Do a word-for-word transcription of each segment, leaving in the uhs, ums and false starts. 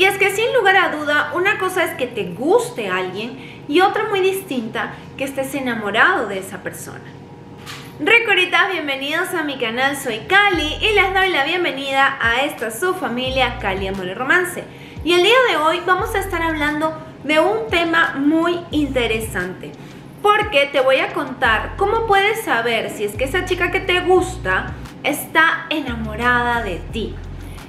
Y es que sin lugar a duda, una cosa es que te guste alguien y otra muy distinta, que estés enamorado de esa persona. Recoritas, bienvenidos a mi canal, soy Kali y les doy la bienvenida a esta su familia Kali Amor y Romance. Y el día de hoy vamos a estar hablando de un tema muy interesante, porque te voy a contar cómo puedes saber si es que esa chica que te gusta está enamorada de ti.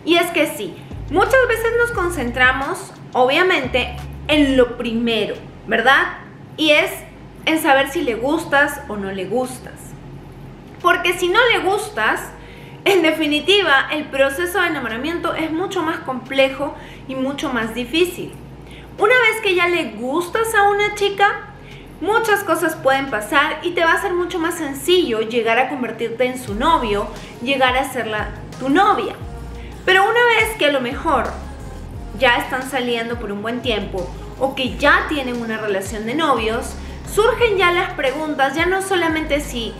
Y es que sí, muchas veces nos concentramos, obviamente, en lo primero, ¿verdad? Y es en saber si le gustas o no le gustas. Porque si no le gustas, en definitiva, el proceso de enamoramiento es mucho más complejo y mucho más difícil. Una vez que ya le gustas a una chica, muchas cosas pueden pasar y te va a ser mucho más sencillo llegar a convertirte en su novio, llegar a serla tu novia. Pero una vez que a lo mejor ya están saliendo por un buen tiempo o que ya tienen una relación de novios, surgen ya las preguntas, ya no solamente si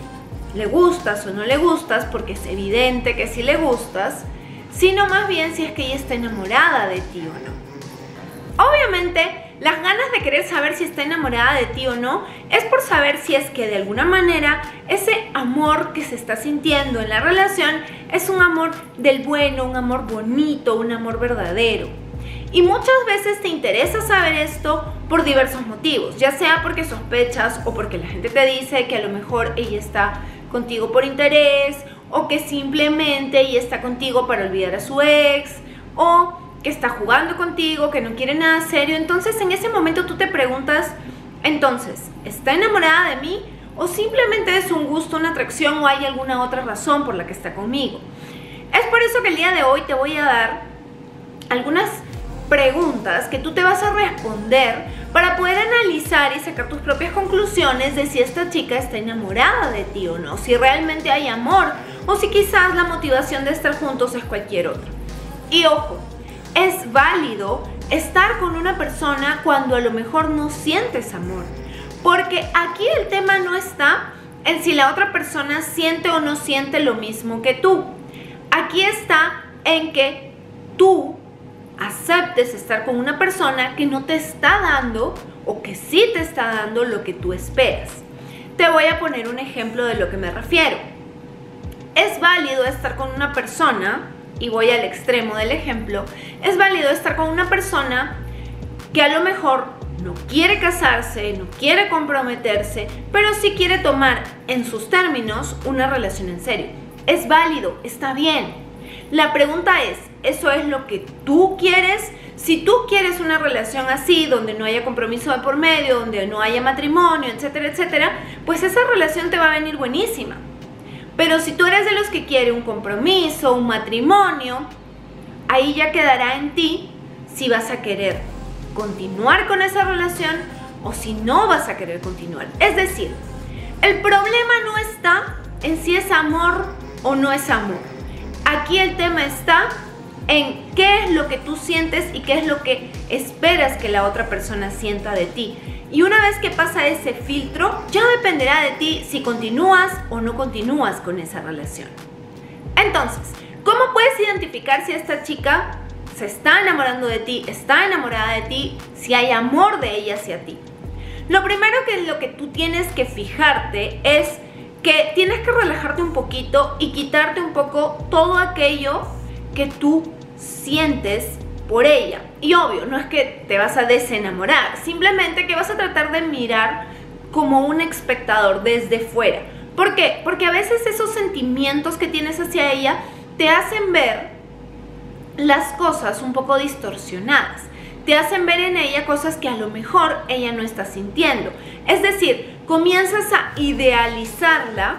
le gustas o no le gustas, porque es evidente que sí le gustas, sino más bien si es que ella está enamorada de ti o no. Obviamente, las ganas de querer saber si está enamorada de ti o no es por saber si es que de alguna manera ese amor que se está sintiendo en la relación es un amor del bueno, un amor bonito, un amor verdadero. Y muchas veces te interesa saber esto por diversos motivos, ya sea porque sospechas o porque la gente te dice que a lo mejor ella está contigo por interés, o que simplemente ella está contigo para olvidar a su ex, o que está jugando contigo, que no quiere nada serio. Entonces en ese momento tú te preguntas, entonces, ¿está enamorada de mí? ¿O simplemente es un gusto, una atracción, o hay alguna otra razón por la que está conmigo? Es por eso que el día de hoy te voy a dar algunas preguntas que tú te vas a responder para poder analizar y sacar tus propias conclusiones de si esta chica está enamorada de ti o no, si realmente hay amor, o si quizás la motivación de estar juntos es cualquier otra. Y ojo, es válido estar con una persona cuando a lo mejor no sientes amor, porque aquí el tema no está en si la otra persona siente o no siente lo mismo que tú. Aquí está en que tú aceptes estar con una persona que no te está dando, o que sí te está dando, lo que tú esperas. Te voy a poner un ejemplo de lo que me refiero. Es válido estar con una persona, y voy al extremo del ejemplo, es válido estar con una persona que a lo mejor no quiere casarse, no quiere comprometerse, pero sí quiere tomar en sus términos una relación en serio. Es válido, está bien. La pregunta es, ¿eso es lo que tú quieres? Si tú quieres una relación así, donde no haya compromiso de por medio, donde no haya matrimonio, etcétera, etcétera, pues esa relación te va a venir buenísima. Pero si tú eres de los que quiere un compromiso, un matrimonio, ahí ya quedará en ti si vas a querer continuar con esa relación o si no vas a querer continuar. Es decir, el problema no está en si es amor o no es amor. Aquí el tema está en qué es lo que tú sientes y qué es lo que esperas que la otra persona sienta de ti. Y una vez que pasa ese filtro, ya dependerá de ti si continúas o no continúas con esa relación. Entonces, ¿cómo puedes identificar si esta chica se está enamorando de ti, está enamorada de ti, si hay amor de ella hacia ti? Lo primero que lo que tú tienes que fijarte es que tienes que relajarte un poquito y quitarte un poco todo aquello que tú sientes por ella. Y obvio, no es que te vas a desenamorar, simplemente que vas a tratar de mirar como un espectador desde fuera. ¿Por qué? Porque a veces esos sentimientos que tienes hacia ella te hacen ver las cosas un poco distorsionadas, te hacen ver en ella cosas que a lo mejor ella no está sintiendo. Es decir, comienzas a idealizarla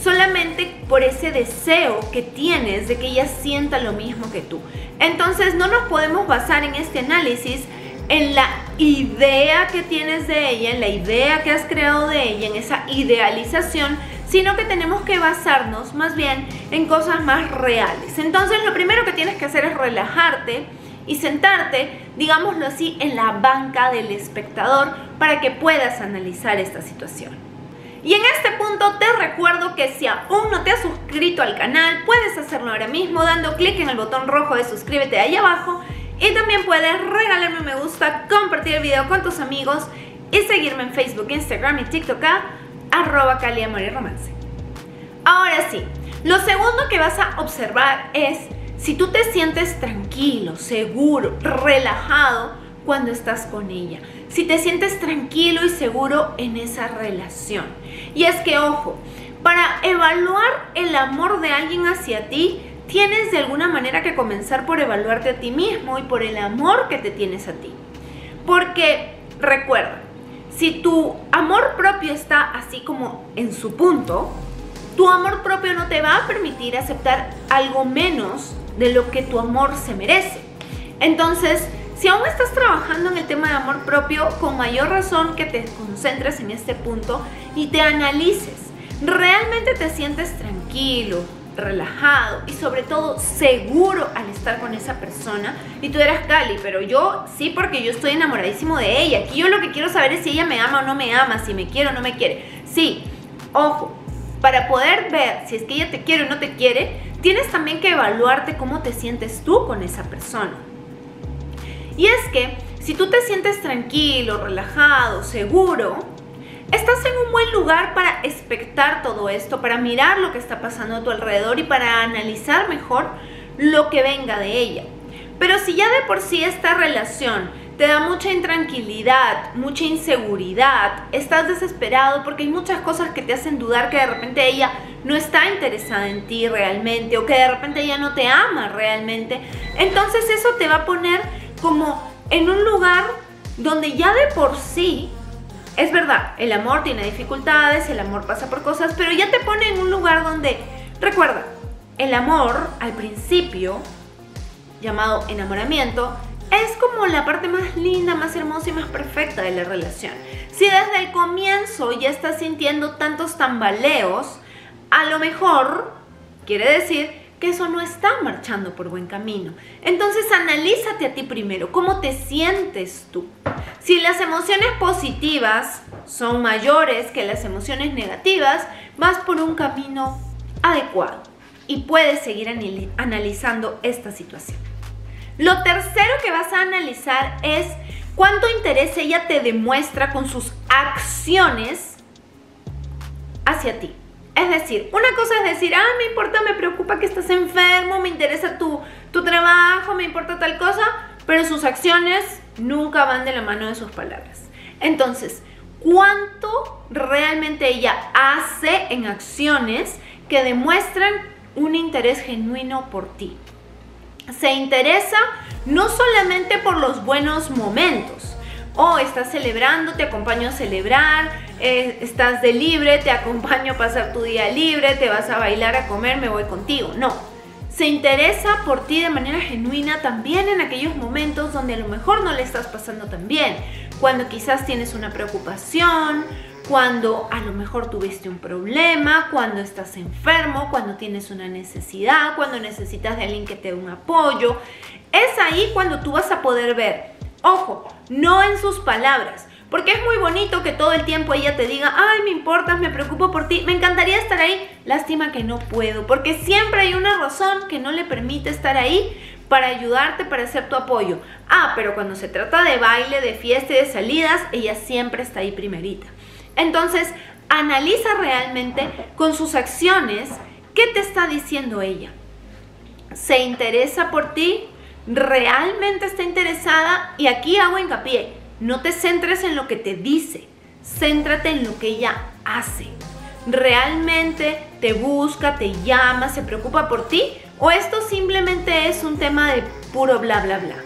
solamente por ese deseo que tienes de que ella sienta lo mismo que tú. Entonces no nos podemos basar en este análisis en la idea que tienes de ella, en la idea que has creado de ella, en esa idealización, sino que tenemos que basarnos más bien en cosas más reales. Entonces lo primero que tienes que hacer es relajarte y sentarte, digámoslo así, en la banca del espectador para que puedas analizar esta situación. Y en este punto te recuerdo que si aún no te has suscrito al canal, puedes hacerlo ahora mismo dando clic en el botón rojo de suscríbete de ahí abajo Y también puedes regalarme un me gusta, compartir el video con tus amigos y seguirme en Facebook, Instagram y TikTok a arroba Kali Amor y Romance. Ahora sí, lo segundo que vas a observar es si tú te sientes tranquilo, seguro, relajado cuando estás con ella. Si te sientes tranquilo y seguro en esa relación. Y es que, ojo, para evaluar el amor de alguien hacia ti, tienes de alguna manera que comenzar por evaluarte a ti mismo y por el amor que te tienes a ti. Porque, recuerda, si tu amor propio está así como en su punto, tu amor propio no te va a permitir aceptar algo menos de lo que tu amor se merece. Entonces, si aún estás trabajando en el tema de amor propio, con mayor razón que te concentres en este punto y te analices. ¿Realmente te sientes tranquilo, relajado y sobre todo seguro al estar con esa persona? Y tú eras Kali, pero yo sí, porque yo estoy enamoradísimo de ella. Aquí yo lo que quiero saber es si ella me ama o no me ama, si me quiere o no me quiere. Sí, ojo, para poder ver si es que ella te quiere o no te quiere, tienes también que evaluarte cómo te sientes tú con esa persona. Y es que si tú te sientes tranquilo, relajado, seguro, estás en un buen lugar para expectar todo esto, para mirar lo que está pasando a tu alrededor y para analizar mejor lo que venga de ella. Pero si ya de por sí esta relación te da mucha intranquilidad, mucha inseguridad, estás desesperado porque hay muchas cosas que te hacen dudar que de repente ella no está interesada en ti realmente o que de repente ella no te ama realmente, entonces eso te va a poner como en un lugar donde ya de por sí, es verdad, el amor tiene dificultades, el amor pasa por cosas, pero ya te pone en un lugar donde, recuerda, el amor al principio, llamado enamoramiento, es como la parte más linda, más hermosa y más perfecta de la relación. Si desde el comienzo ya estás sintiendo tantos tambaleos, a lo mejor quiere decir que eso no está marchando por buen camino. Entonces analízate a ti primero, cómo te sientes tú. Si las emociones positivas son mayores que las emociones negativas, vas por un camino adecuado y puedes seguir analizando esta situación. Lo tercero que vas a analizar es cuánto interés ella te demuestra con sus acciones hacia ti. Es decir, una cosa es decir, ah, me importa, me preocupa que estás enfermo, me interesa tu, tu trabajo, me importa tal cosa, pero sus acciones nunca van de la mano de sus palabras. Entonces, ¿cuánto realmente ella hace en acciones que demuestran un interés genuino por ti? Se interesa no solamente por los buenos momentos, o estás celebrando, te acompaño a celebrar, eh, estás de libre, te acompaño a pasar tu día libre, te vas a bailar, a comer, me voy contigo. No, se interesa por ti de manera genuina también en aquellos momentos donde a lo mejor no le estás pasando tan bien, cuando quizás tienes una preocupación, cuando a lo mejor tuviste un problema, cuando estás enfermo, cuando tienes una necesidad, cuando necesitas de alguien que te dé un apoyo. Es ahí cuando tú vas a poder ver. Ojo, no en sus palabras, porque es muy bonito que todo el tiempo ella te diga, ay, me importas, me preocupo por ti, me encantaría estar ahí, lástima que no puedo, porque siempre hay una razón que no le permite estar ahí para ayudarte, para hacer tu apoyo. Ah, pero cuando se trata de baile, de fiesta y de salidas, ella siempre está ahí primerita. Entonces, analiza realmente con sus acciones qué te está diciendo ella. ¿Se interesa por ti? ¿Realmente está interesada? Y aquí hago hincapié, no te centres en lo que te dice, céntrate en lo que ella hace. ¿Realmente te busca, te llama, se preocupa por ti? ¿O esto simplemente es un tema de puro bla bla bla?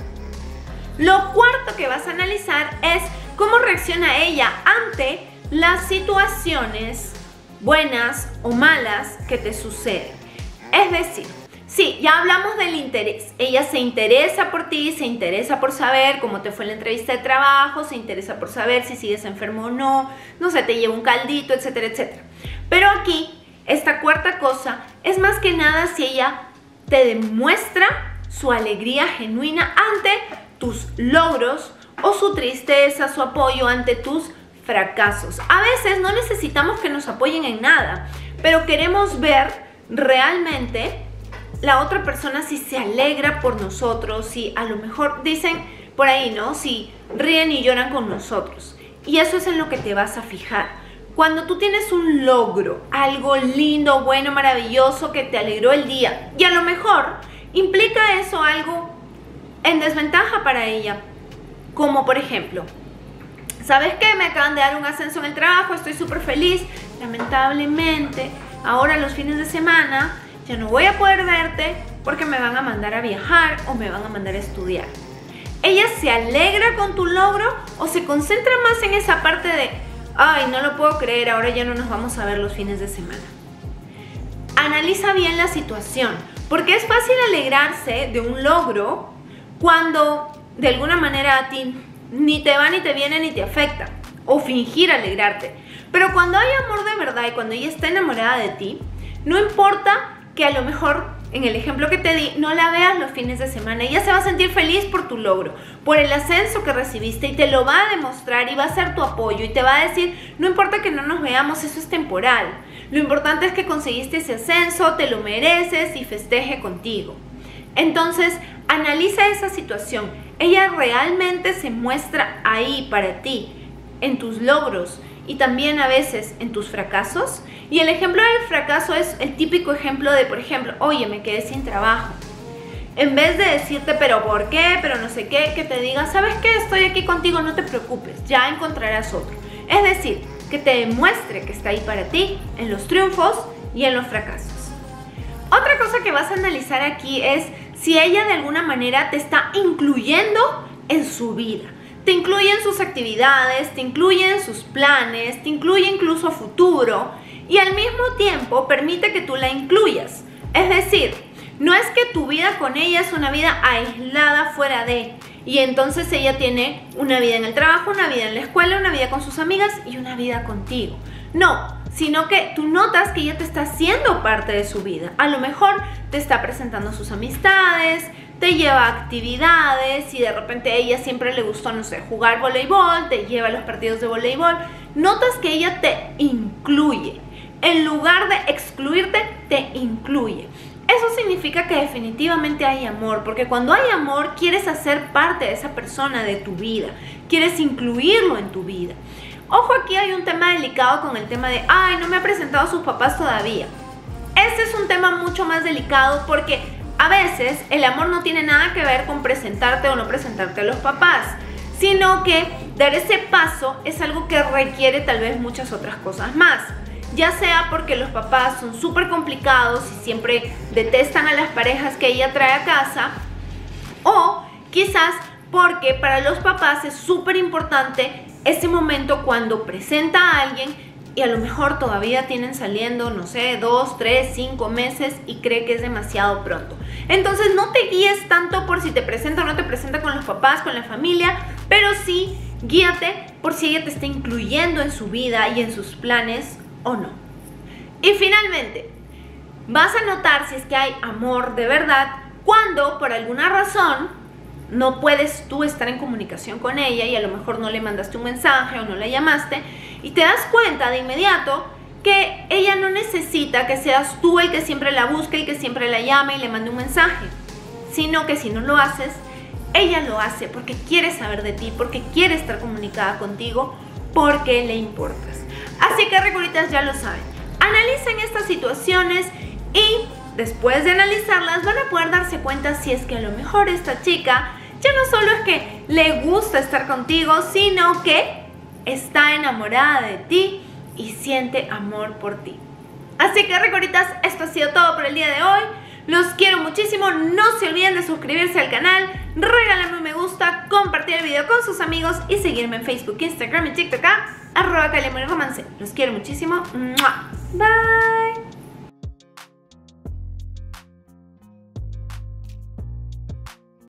Lo cuarto que vas a analizar es cómo reacciona ella ante las situaciones buenas o malas que te suceden. Es decir, sí, ya hablamos del interés. Ella se interesa por ti, se interesa por saber cómo te fue la entrevista de trabajo, se interesa por saber si sigues enfermo o no, no sé, te lleva un caldito, etcétera, etcétera. Pero aquí, esta cuarta cosa es más que nada si ella te demuestra su alegría genuina ante tus logros o su tristeza, su apoyo ante tus fracasos. A veces no necesitamos que nos apoyen en nada, pero queremos ver realmente la otra persona si se alegra por nosotros, si a lo mejor dicen por ahí, ¿no? Si ríen y lloran con nosotros. Y eso es en lo que te vas a fijar. Cuando tú tienes un logro, algo lindo, bueno, maravilloso, que te alegró el día, y a lo mejor implica eso algo en desventaja para ella. Como por ejemplo, ¿sabes qué? Me acaban de dar un ascenso en el trabajo, estoy súper feliz. Lamentablemente, ahora los fines de semana ya no voy a poder verte porque me van a mandar a viajar o me van a mandar a estudiar. ¿Ella se alegra con tu logro o se concentra más en esa parte de, ay, no lo puedo creer, ahora ya no nos vamos a ver los fines de semana? Analiza bien la situación, porque es fácil alegrarse de un logro cuando de alguna manera a ti ni te va, ni te viene, ni te afecta, o fingir alegrarte. Pero cuando hay amor de verdad y cuando ella está enamorada de ti, no importa que a lo mejor, en el ejemplo que te di, no la veas los fines de semana. Ella se va a sentir feliz por tu logro, por el ascenso que recibiste, y te lo va a demostrar y va a ser tu apoyo y te va a decir, no importa que no nos veamos, eso es temporal. Lo importante es que conseguiste ese ascenso, te lo mereces, y festeje contigo. Entonces, analiza esa situación. Ella realmente se muestra ahí para ti, en tus logros y también a veces en tus fracasos. Y el ejemplo del fracaso es el típico ejemplo de, por ejemplo, oye, me quedé sin trabajo. En vez de decirte, pero ¿por qué? Pero no sé qué, que te diga, ¿sabes qué? Estoy aquí contigo, no te preocupes, ya encontrarás otro. Es decir, que te demuestre que está ahí para ti en los triunfos y en los fracasos. Otra cosa que vas a analizar aquí es si ella de alguna manera te está incluyendo en su vida. Te incluye en sus actividades, te incluye en sus planes, te incluye incluso a futuro, y al mismo tiempo permite que tú la incluyas. Es decir, no es que tu vida con ella es una vida aislada fuera de, y entonces ella tiene una vida en el trabajo, una vida en la escuela, una vida con sus amigas y una vida contigo. No, sino que tú notas que ella te está haciendo parte de su vida. A lo mejor te está presentando sus amistades, te lleva a actividades, y de repente a ella siempre le gustó, no sé, jugar voleibol, te lleva a los partidos de voleibol. Notas que ella te incluye. En lugar de excluirte, te incluye. Eso significa que definitivamente hay amor, porque cuando hay amor quieres hacer parte de esa persona, de tu vida, quieres incluirlo en tu vida. Ojo, aquí hay un tema delicado con el tema de, ay, no me ha presentado a sus papás todavía. Ese es un tema mucho más delicado porque a veces el amor no tiene nada que ver con presentarte o no presentarte a los papás, sino que dar ese paso es algo que requiere tal vez muchas otras cosas más. Ya sea porque los papás son súper complicados y siempre detestan a las parejas que ella trae a casa, o quizás porque para los papás es súper importante ese momento cuando presenta a alguien, y a lo mejor todavía tienen saliendo, no sé, dos, tres, cinco meses y cree que es demasiado pronto. Entonces no te guíes tanto por si te presenta o no te presenta con los papás, con la familia, pero sí guíate por si ella te está incluyendo en su vida y en sus planes o no. Y finalmente, vas a notar si es que hay amor de verdad cuando por alguna razón no puedes tú estar en comunicación con ella, y a lo mejor no le mandaste un mensaje o no la llamaste, y te das cuenta de inmediato que ella no necesita que seas tú el que siempre la busque, el que siempre la llame y le mande un mensaje, sino que si no lo haces, ella lo hace porque quiere saber de ti, porque quiere estar comunicada contigo, porque le importas. Así que, recuritas, ya lo saben. Analicen estas situaciones y después de analizarlas van a poder darse cuenta si es que a lo mejor esta chica ya no solo es que le gusta estar contigo, sino que está enamorada de ti y siente amor por ti. Así que, recoritas, esto ha sido todo por el día de hoy. Los quiero muchísimo. No se olviden de suscribirse al canal, regalarme un me gusta, compartir el video con sus amigos y seguirme en Facebook, Instagram y TikTok, arroba Kali Amor y Romance. Los quiero muchísimo. Bye.